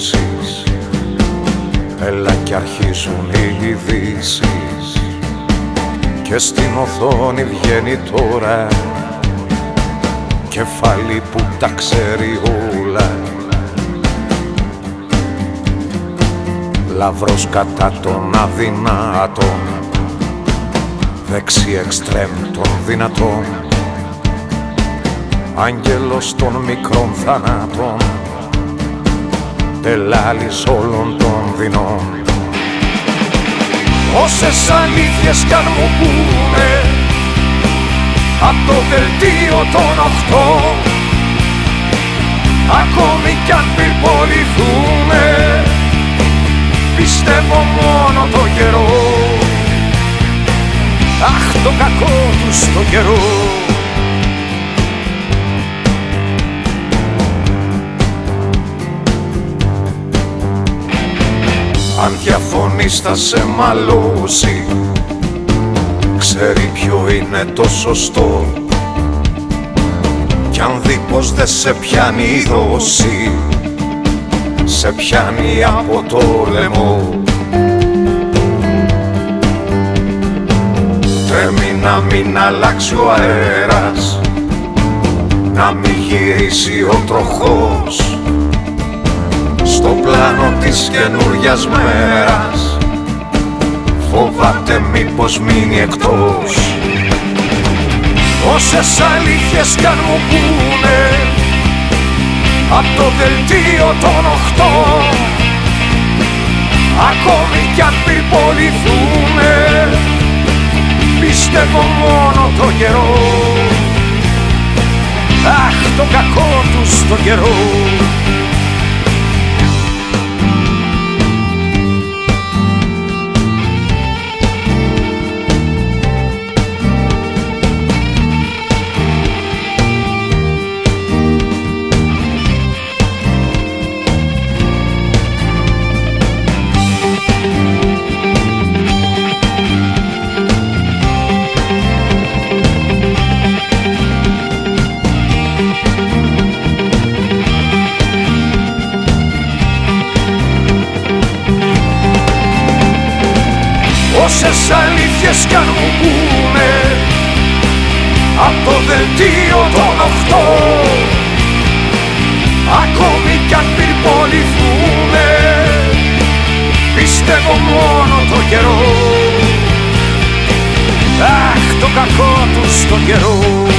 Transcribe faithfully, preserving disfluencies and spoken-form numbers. ειδήσεις. Έλα κι αρχίζουν οι ειδήσεις. Και στην οθόνη βγαίνει τώρα κεφάλι που τα ξέρει όλα. Λαύρος κατά των αδυνάτων, δεξί εξτρέμ των δυνατών, άγγελος των μικρών θανάτων, τελάλης όλων των δεινών. Όσες αλήθειες κι αν μου πούνε απ' το δελτίο των οχτώ, ακόμη κι αν πυρποληθούμε, πιστεύω μόνο το καιρό. Αχ, το κακό τους το καιρό. Αν διαφωνείς θα σε μαλώσει, ξέρει ποιο είναι το σωστό, κι αν δει πως δε σε πιάνει η δόση, σε πιάνει από το λαιμό. Τρέμει να μην αλλάξει ο αέρας, να μην γυρίσει ο τροχός στο πλάνο της καινούριας μέρας, φοβάται μήπως μείνει εκτός. Όσες αλήθειες κι αν μου πούνε απ' το δελτίο των οχτώ, ακόμη κι αν πυρποληθούμε, πιστεύω μόνο το καιρό. Αχ, το κακό τους το καιρό. Όσες αλήθειες κι αν μου πούνε απ' το δελτίο των οχτώ, ακόμη κι αν πυρποληθούμε, πιστεύω μόνο το καιρό. Αχ, το κακό τους το καιρό.